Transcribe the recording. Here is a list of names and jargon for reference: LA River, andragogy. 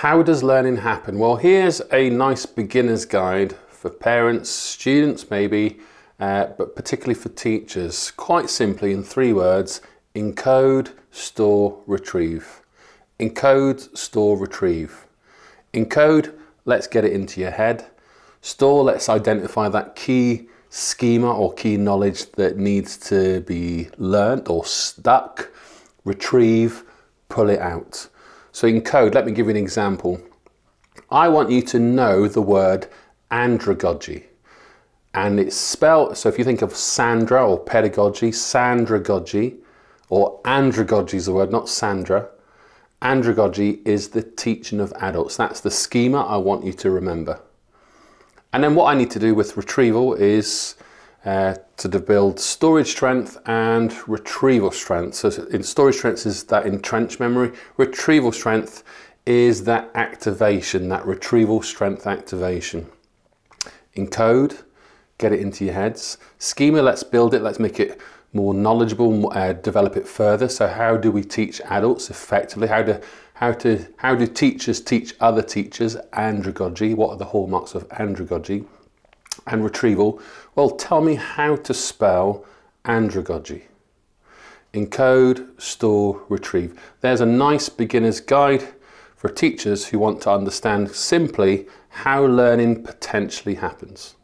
How does learning happen? Well, here's a nice beginner's guide for parents, students maybe, but particularly for teachers. Quite simply, in three words: encode, store, retrieve. Encode, store, retrieve. Encode, let's get it into your head. Store, let's identify that key schema or key knowledge that needs to be learnt or stuck. Retrieve, pull it out. So encode, let me give you an example. I want you to know the word andragogy. And it's spelled, so if you think of Sandra or pedagogy, sandragogy, or andragogy is the word, not Sandra. Andragogy is the teaching of adults. That's the schema I want you to remember. And then what I need to do with retrieval is to build storage strength and retrieval strength. So in storage strength is that entrenched memory. Retrieval strength is that activation, that retrieval strength activation. Encode, get it into your heads. Schema, let's build it, let's make it more knowledgeable, develop it further. So how do we teach adults effectively? How do teachers teach other teachers? Andragogy, what are the hallmarks of andragogy? And retrieval, well, tell me how to spell andragogy. Encode, store, retrieve. There's a nice beginner's guide for teachers who want to understand simply how learning potentially happens.